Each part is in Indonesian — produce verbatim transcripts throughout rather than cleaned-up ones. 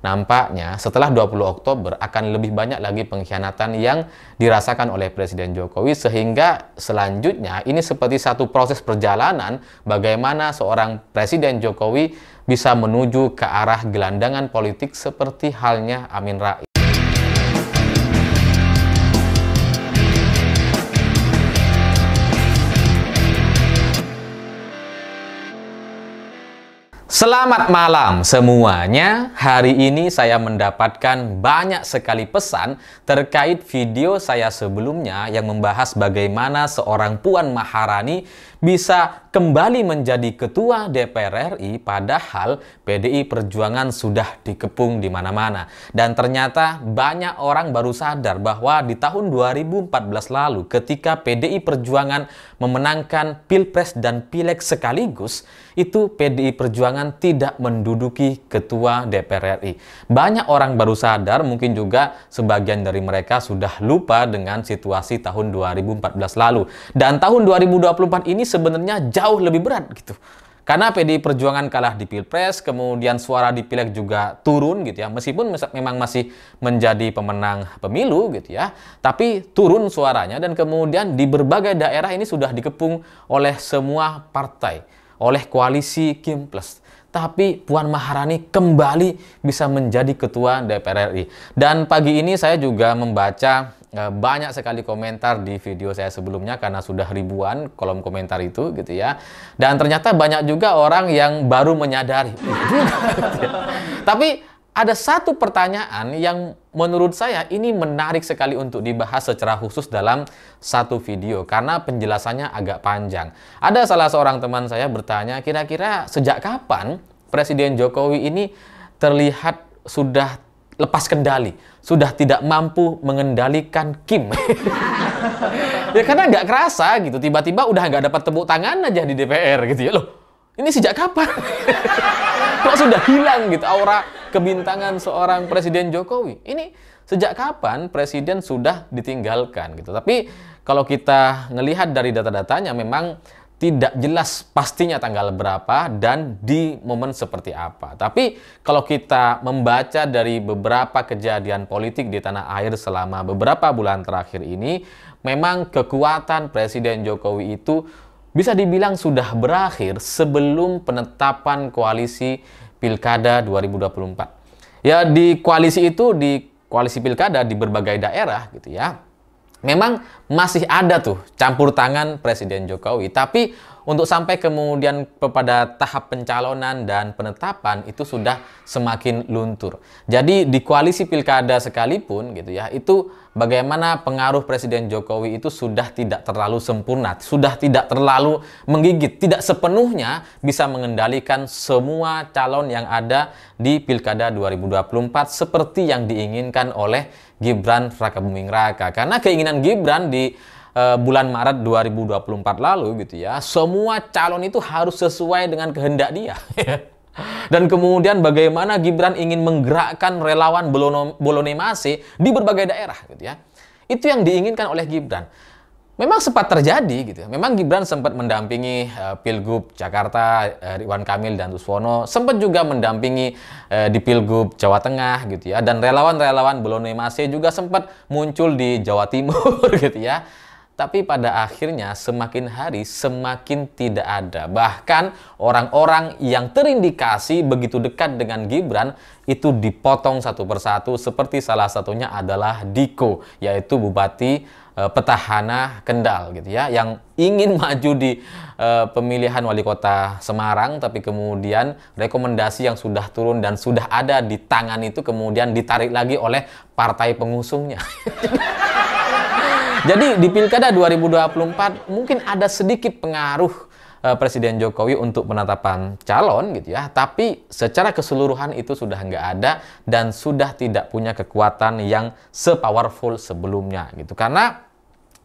Nampaknya setelah dua puluh Oktober akan lebih banyak lagi pengkhianatan yang dirasakan oleh Presiden Jokowi, sehingga selanjutnya ini seperti satu proses perjalanan bagaimana seorang Presiden Jokowi bisa menuju ke arah gelandangan politik seperti halnya Amien Rais. Selamat malam semuanya. Hari ini saya mendapatkan banyak sekali pesan terkait video saya sebelumnya yang membahas bagaimana seorang Puan Maharani bisa kembali menjadi ketua D P R R I padahal P D I Perjuangan sudah dikepung di mana-mana. Dan ternyata banyak orang baru sadar bahwa di tahun dua ribu empat belas lalu ketika P D I Perjuangan memenangkan Pilpres dan Pileg sekaligus, itu P D I Perjuangan tidak menduduki ketua D P R R I. Banyak orang baru sadar, mungkin juga sebagian dari mereka sudah lupa dengan situasi tahun dua ribu empat belas lalu. Dan tahun dua ribu dua puluh empat ini sebenarnya jauh lebih berat gitu. Karena P D I Perjuangan kalah di Pilpres, kemudian suara di Pileg juga turun gitu ya. Meskipun memang masih menjadi pemenang pemilu gitu ya, tapi turun suaranya, dan kemudian di berbagai daerah ini sudah dikepung oleh semua partai, oleh koalisi Kim Plus. Tapi Puan Maharani kembali bisa menjadi ketua D P R R I. Dan pagi ini saya juga membaca banyak sekali komentar di video saya sebelumnya, karena sudah ribuan kolom komentar itu gitu ya. Dan ternyata banyak juga orang yang baru menyadari. Tapi ada satu pertanyaan yang menurut saya ini menarik sekali untuk dibahas secara khusus dalam satu video, karena penjelasannya agak panjang. Ada salah seorang teman saya bertanya, kira-kira sejak kapan Presiden Jokowi ini terlihat sudah lepas kendali, sudah tidak mampu mengendalikan Kim? Ya karena nggak kerasa gitu, tiba-tiba udah nggak dapat tepuk tangan aja di D P R gitu ya. Loh, ini sejak kapan? Kok sudah hilang gitu aura kebintangan seorang Presiden Jokowi? Ini sejak kapan Presiden sudah ditinggalkan gitu? Tapi kalau kita ngelihat dari data-datanya memang tidak jelas pastinya tanggal berapa dan di momen seperti apa. Tapi kalau kita membaca dari beberapa kejadian politik di tanah air selama beberapa bulan terakhir ini, memang kekuatan Presiden Jokowi itu bisa dibilang sudah berakhir sebelum penetapan koalisi Pilkada dua ribu dua puluh empat. Ya di koalisi itu, di koalisi Pilkada di berbagai daerah gitu ya, memang masih ada tuh campur tangan Presiden Jokowi. Tapi untuk sampai kemudian kepada tahap pencalonan dan penetapan itu sudah semakin luntur. Jadi di koalisi Pilkada sekalipun gitu ya, itu bagaimana pengaruh Presiden Jokowi itu sudah tidak terlalu sempurna, sudah tidak terlalu menggigit, tidak sepenuhnya bisa mengendalikan semua calon yang ada di Pilkada dua ribu dua puluh empat seperti yang diinginkan oleh Gibran Rakabuming Raka. Karena keinginan Gibran di Uh, bulan Maret dua ribu dua puluh empat lalu gitu ya, semua calon itu harus sesuai dengan kehendak dia. Dan kemudian bagaimana Gibran ingin menggerakkan relawan Bolone Mase di berbagai daerah gitu ya. Itu yang diinginkan oleh Gibran. Memang sempat terjadi gitu ya. Memang Gibran sempat mendampingi uh, Pilgub Jakarta, uh, Ridwan Kamil dan Suswono, sempat juga mendampingi uh, di Pilgub Jawa Tengah gitu ya. Dan relawan-relawan Bolone Mase juga sempat muncul di Jawa Timur gitu ya. Tapi pada akhirnya semakin hari semakin tidak ada. Bahkan orang-orang yang terindikasi begitu dekat dengan Gibran itu dipotong satu persatu, seperti salah satunya adalah Diko, yaitu Bupati e, Petahana Kendal gitu ya, yang ingin maju di e, pemilihan wali kota Semarang, tapi kemudian rekomendasi yang sudah turun dan sudah ada di tangan itu kemudian ditarik lagi oleh partai pengusungnya. Jadi di Pilkada dua ribu dua puluh empat mungkin ada sedikit pengaruh uh, Presiden Jokowi untuk penetapan calon gitu ya. Tapi secara keseluruhan itu sudah nggak ada dan sudah tidak punya kekuatan yang se-powerful sebelumnya gitu. Karena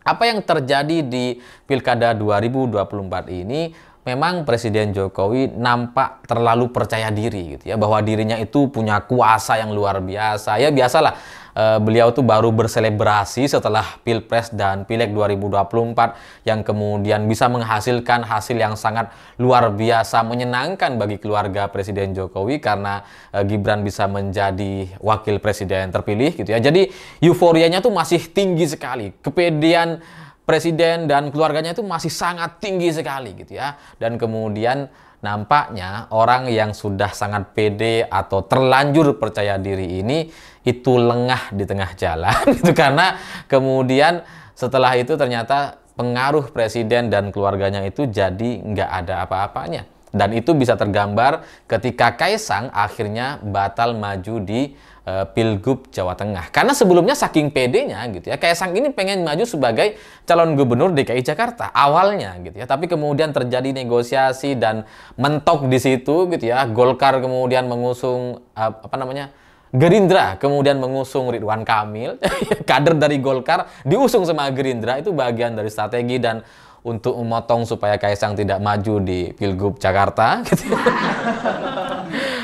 apa yang terjadi di Pilkada dua ribu dua puluh empat ini, memang Presiden Jokowi nampak terlalu percaya diri gitu ya, bahwa dirinya itu punya kuasa yang luar biasa. Ya biasalah uh, beliau tuh baru berselebrasi setelah Pilpres dan Pileg dua ribu dua puluh empat yang kemudian bisa menghasilkan hasil yang sangat luar biasa menyenangkan bagi keluarga Presiden Jokowi, karena uh, Gibran bisa menjadi wakil presiden terpilih gitu ya. Jadi euforianya tuh masih tinggi sekali. Kepedean Presiden dan keluarganya itu masih sangat tinggi sekali gitu ya. Dan kemudian nampaknya orang yang sudah sangat pede atau terlanjur percaya diri ini itu lengah di tengah jalan gitu, karena kemudian setelah itu ternyata pengaruh presiden dan keluarganya itu jadi nggak ada apa-apanya. Dan itu bisa tergambar ketika Kaesang akhirnya batal maju di uh, Pilgub Jawa Tengah. Karena sebelumnya saking pedenya gitu ya, Kaesang ini pengen maju sebagai calon gubernur D K I Jakarta awalnya gitu ya. Tapi kemudian terjadi negosiasi dan mentok di situ gitu ya. Golkar kemudian mengusung uh, apa namanya? Gerindra, kemudian mengusung Ridwan Kamil. Kader dari Golkar diusung sama Gerindra, itu bagian dari strategi dan untuk memotong supaya Kaesang tidak maju di Pilgub Jakarta gitu.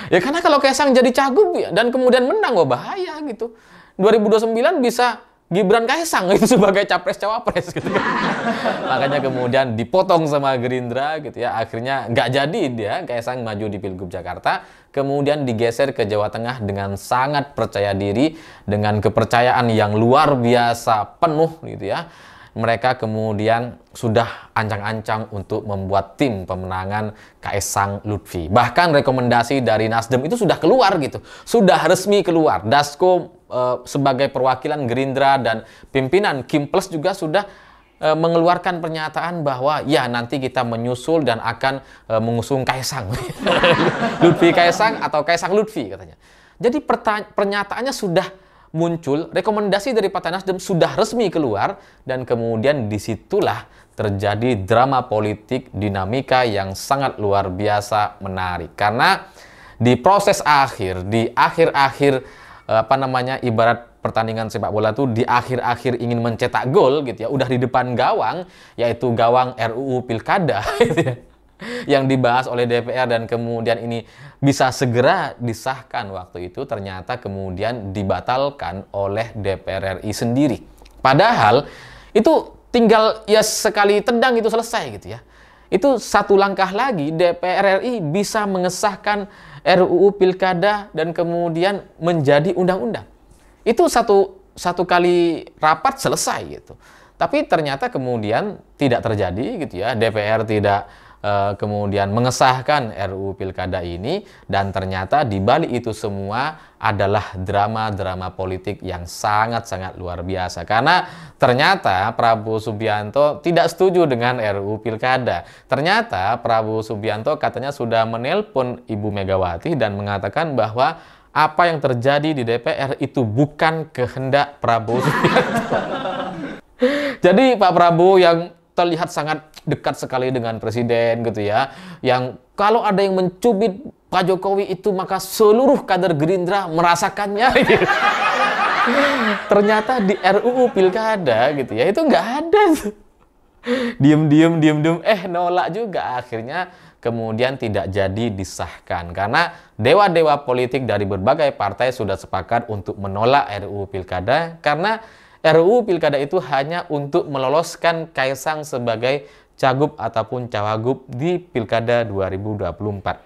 Ya karena kalau Kaesang jadi Cagup ya, dan kemudian menang, wah bahaya gitu. dua ribu dua puluh sembilan bisa Gibran Kaesang itu sebagai capres-cawapres gitu. Makanya kemudian dipotong sama Gerindra gitu ya. Akhirnya nggak jadi dia Kaesang maju di Pilgub Jakarta, kemudian digeser ke Jawa Tengah dengan sangat percaya diri, dengan kepercayaan yang luar biasa penuh gitu ya. Mereka kemudian sudah ancang-ancang untuk membuat tim pemenangan Kaesang Lutfi. Bahkan rekomendasi dari Nasdem itu sudah keluar gitu. Sudah resmi keluar. Dasco eh, sebagai perwakilan Gerindra dan pimpinan Kim Plus juga sudah eh, mengeluarkan pernyataan bahwa ya nanti kita menyusul dan akan eh, mengusung Kaesang. Lutfi Kaesang atau Kaesang Lutfi katanya. Jadi pernyataannya sudah muncul, rekomendasi dari Partai Nasdem sudah resmi keluar, dan kemudian disitulah terjadi drama politik, dinamika yang sangat luar biasa menarik. Karena di proses akhir, di akhir-akhir apa namanya, ibarat pertandingan sepak bola tuh di akhir-akhir ingin mencetak gol gitu ya, udah di depan gawang, yaitu gawang R U U Pilkada gitu ya, yang dibahas oleh D P R dan kemudian ini bisa segera disahkan waktu itu, ternyata kemudian dibatalkan oleh D P R R I sendiri. Padahal itu tinggal ya sekali tendang itu selesai gitu ya. Itu satu langkah lagi D P R R I bisa mengesahkan R U U Pilkada dan kemudian menjadi undang-undang. Itu satu satu kali rapat selesai gitu. Tapi ternyata kemudian tidak terjadi gitu ya. D P R tidak Uh, kemudian mengesahkan R U U Pilkada ini, dan ternyata di balik itu semua adalah drama-drama politik yang sangat-sangat luar biasa. Karena ternyata Prabowo Subianto tidak setuju dengan R U U Pilkada. Ternyata Prabowo Subianto katanya sudah menelpon Ibu Megawati dan mengatakan bahwa apa yang terjadi di D P R itu bukan kehendak Prabowo Subianto. Jadi Pak Prabowo yang terlihat sangat dekat sekali dengan presiden gitu ya, yang kalau ada yang mencubit Pak Jokowi itu maka seluruh kader Gerindra merasakannya gitu. Ternyata di R U U Pilkada gitu ya, itu nggak ada. Diem-diem, diem-diem, eh nolak juga. Akhirnya kemudian tidak jadi disahkan, karena dewa-dewa politik dari berbagai partai sudah sepakat untuk menolak R U U Pilkada, karena R U U Pilkada itu hanya untuk meloloskan Kaesang sebagai Cagup ataupun Cawagup di Pilkada dua ribu dua puluh empat.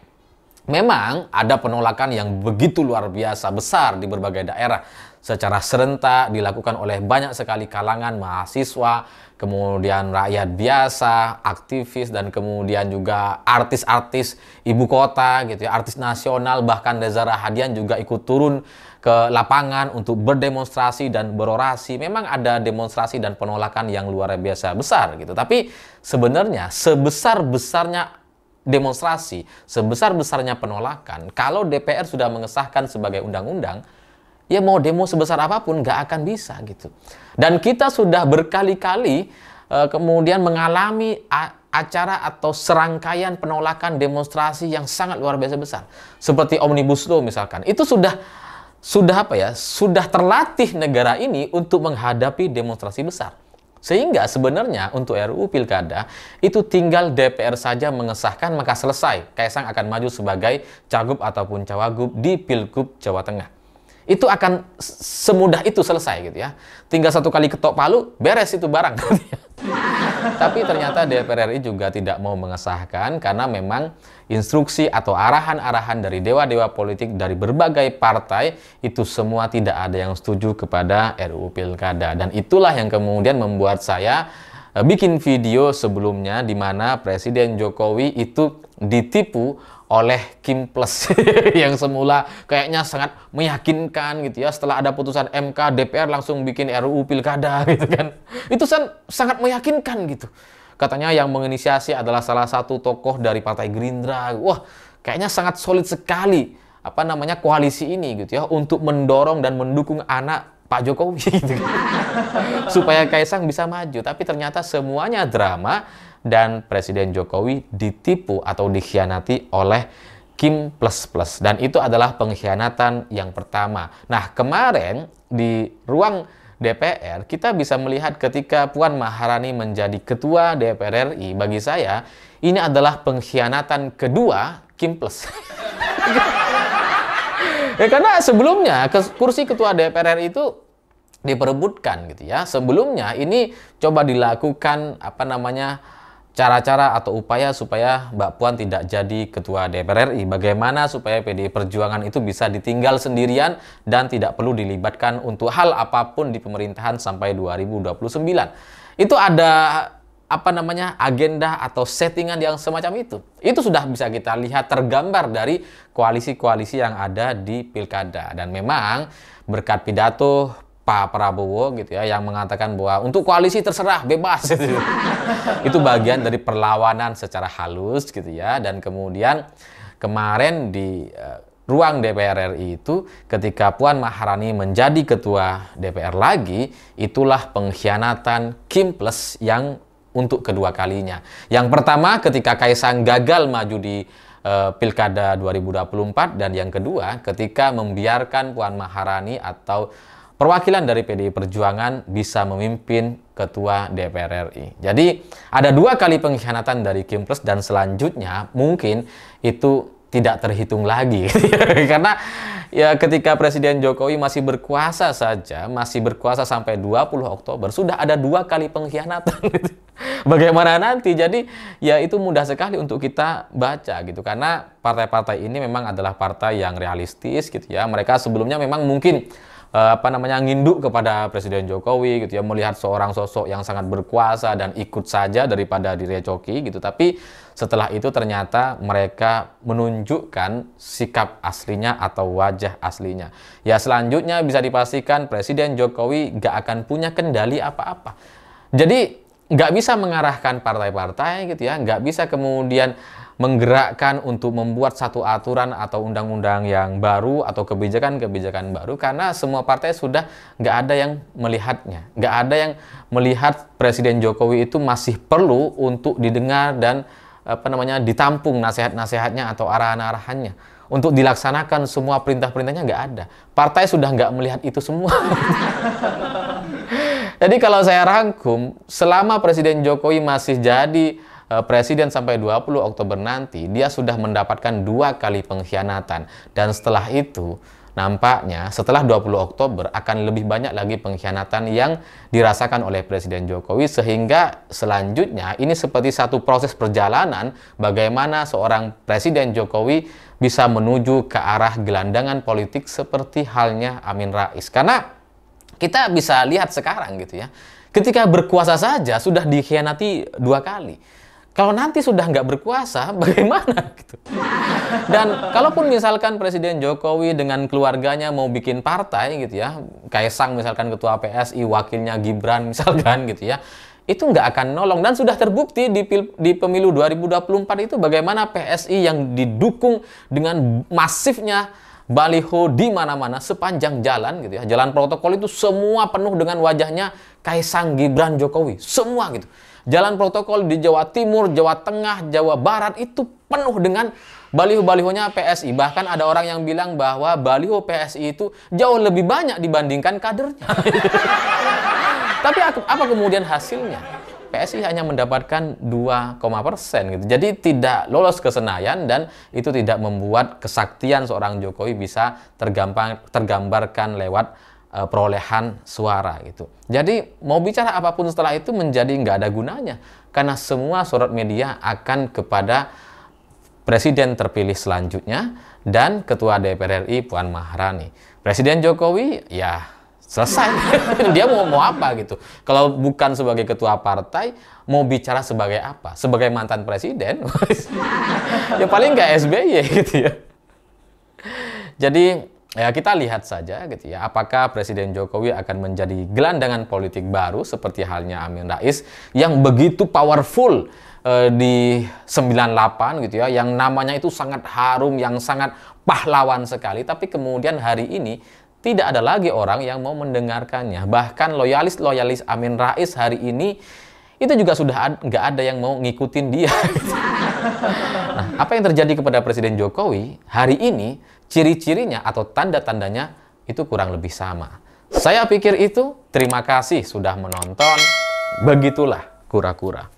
Memang ada penolakan yang begitu luar biasa besar di berbagai daerah. Secara serentak dilakukan oleh banyak sekali kalangan, mahasiswa, kemudian rakyat biasa, aktivis, dan kemudian juga artis-artis ibu kota gitu ya, artis nasional, bahkan Dzarha Hadian juga ikut turun ke lapangan untuk berdemonstrasi dan berorasi. Memang ada demonstrasi dan penolakan yang luar biasa besar gitu. Tapi sebenarnya sebesar-besarnya demonstrasi, sebesar-besarnya penolakan, kalau D P R sudah mengesahkan sebagai undang-undang, ya mau demo sebesar apapun nggak akan bisa gitu. Dan kita sudah berkali-kali eh, kemudian mengalami acara atau serangkaian penolakan demonstrasi yang sangat luar biasa besar. Seperti Omnibus Law misalkan, itu sudah sudah apa ya? Sudah terlatih negara ini untuk menghadapi demonstrasi besar. Sehingga sebenarnya untuk R U U Pilkada itu tinggal D P R saja mengesahkan maka selesai. Kaesang akan maju sebagai Cagup ataupun Cawagup di Pilgub Jawa Tengah. itu akan semudah itu selesai gitu ya. Tinggal satu kali ketok palu, beres itu barang. Tapi ternyata D P R R I juga tidak mau mengesahkan karena memang instruksi atau arahan-arahan dari dewa-dewa politik dari berbagai partai itu semua tidak ada yang setuju kepada R U U Pilkada. Dan itulah yang kemudian membuat saya bikin video sebelumnya di mana Presiden Jokowi itu ditipu oleh Kim Plus yang semula kayaknya sangat meyakinkan gitu ya, setelah ada putusan M K D P R langsung bikin R U U Pilkada gitu kan, itu san sangat meyakinkan gitu. Katanya yang menginisiasi adalah salah satu tokoh dari Partai Gerindra. Wah, kayaknya sangat solid sekali apa namanya koalisi ini gitu ya untuk mendorong dan mendukung anak Pak Jokowi gitu kan. Supaya Kaesang bisa maju. Tapi ternyata semuanya drama dan Presiden Jokowi ditipu atau dikhianati oleh Kim Plus Plus. Dan itu adalah pengkhianatan yang pertama. Nah, kemarin di ruang D P R kita bisa melihat ketika Puan Maharani menjadi ketua D P R R I, bagi saya ini adalah pengkhianatan kedua Kim Plus. Ya, karena sebelumnya kursi ketua D P R R I itu diperebutkan gitu ya. Sebelumnya ini coba dilakukan apa namanya cara-cara atau upaya supaya Mbak Puan tidak jadi ketua D P R R I. Bagaimana supaya P D I Perjuangan itu bisa ditinggal sendirian dan tidak perlu dilibatkan untuk hal apapun di pemerintahan sampai dua ribu dua puluh sembilan. Itu ada apa namanya agenda atau settingan yang semacam itu. Itu sudah bisa kita lihat tergambar dari koalisi-koalisi yang ada di Pilkada. Dan memang berkat pidato Pak Prabowo gitu ya yang mengatakan bahwa untuk koalisi terserah bebas gitu. Itu bagian dari perlawanan secara halus gitu ya. Dan kemudian kemarin di uh, ruang D P R R I itu ketika Puan Maharani menjadi ketua D P R lagi, itulah pengkhianatan Kim Plus yang untuk kedua kalinya. Yang pertama ketika Kaesang gagal maju di uh, Pilkada dua ribu dua puluh empat. Dan yang kedua ketika membiarkan Puan Maharani atau perwakilan dari P D I Perjuangan bisa memimpin ketua D P R R I. Jadi ada dua kali pengkhianatan dari Kim Plus. Dan selanjutnya mungkin itu tidak terhitung lagi. Karena ya ketika Presiden Jokowi masih berkuasa saja, masih berkuasa sampai dua puluh Oktober, sudah ada dua kali pengkhianatan. Bagaimana nanti? Jadi ya itu mudah sekali untuk kita baca gitu. Karena partai-partai ini memang adalah partai yang realistis gitu ya. Mereka sebelumnya memang mungkin apa namanya nginduk kepada Presiden Jokowi gitu ya, melihat seorang sosok yang sangat berkuasa dan ikut saja daripada direcoki gitu. Tapi setelah itu ternyata mereka menunjukkan sikap aslinya atau wajah aslinya. Ya selanjutnya bisa dipastikan Presiden Jokowi gak akan punya kendali apa-apa. Jadi gak bisa mengarahkan partai-partai gitu ya, gak bisa kemudian menggerakkan untuk membuat satu aturan atau undang-undang yang baru atau kebijakan-kebijakan baru, karena semua partai sudah nggak ada yang melihatnya, nggak ada yang melihat Presiden Jokowi itu masih perlu untuk didengar dan apa namanya ditampung nasihat-nasihatnya atau arahan-arahannya untuk dilaksanakan semua perintah-perintahnya nggak ada. Partai sudah nggak melihat itu semua. Jadi kalau saya rangkum, selama Presiden Jokowi masih jadi Presiden sampai dua puluh Oktober nanti, dia sudah mendapatkan dua kali pengkhianatan. Dan setelah itu nampaknya setelah dua puluh Oktober akan lebih banyak lagi pengkhianatan yang dirasakan oleh Presiden Jokowi. Sehingga selanjutnya ini seperti satu proses perjalanan bagaimana seorang Presiden Jokowi bisa menuju ke arah gelandangan politik seperti halnya Amien Rais. Karena kita bisa lihat sekarang gitu ya, ketika berkuasa saja sudah dikhianati dua kali. Kalau nanti sudah nggak berkuasa, bagaimana? Gitu. Dan kalaupun misalkan Presiden Jokowi dengan keluarganya mau bikin partai gitu ya, Kaesang misalkan ketua P S I, wakilnya Gibran misalkan gitu ya, itu nggak akan nolong. Dan sudah terbukti di, pil, di pemilu dua ribu dua puluh empat itu bagaimana P S I yang didukung dengan masifnya baliho di mana-mana sepanjang jalan gitu ya. Jalan protokol itu semua penuh dengan wajahnya Kaesang, Gibran, Jokowi. Semua gitu. Jalan protokol di Jawa Timur, Jawa Tengah, Jawa Barat itu penuh dengan baliho-balihonya P S I. Bahkan ada orang yang bilang bahwa baliho P S I itu jauh lebih banyak dibandingkan kadernya. Tapi apa kemudian hasilnya? P S I hanya mendapatkan dua koma persen gitu. Jadi tidak lolos ke Senayan dan itu tidak membuat kesaktian seorang Jokowi bisa tergambar, tergambarkan lewat perolehan suara gitu. Jadi mau bicara apapun setelah itu menjadi nggak ada gunanya karena semua sorot media akan kepada presiden terpilih selanjutnya dan ketua D P R R I Puan Maharani. Presiden Jokowi ya selesai. Dia mau mau apa gitu? Kalau bukan sebagai ketua partai mau bicara sebagai apa? Sebagai mantan presiden? Ya paling nggak S B Y gitu ya. Jadi ya kita lihat saja gitu ya, apakah Presiden Jokowi akan menjadi gelandangan politik baru seperti halnya Amien Rais yang begitu powerful eh, di sembilan delapan gitu ya, yang namanya itu sangat harum, yang sangat pahlawan sekali, tapi kemudian hari ini tidak ada lagi orang yang mau mendengarkannya. Bahkan loyalis-loyalis Amien Rais hari ini itu juga sudah nggak ada yang mau ngikutin dia. Nah, apa yang terjadi kepada Presiden Jokowi hari ini, ciri-cirinya atau tanda-tandanya itu kurang lebih sama. Saya pikir itu. Terima kasih sudah menonton. Begitulah kura-kura.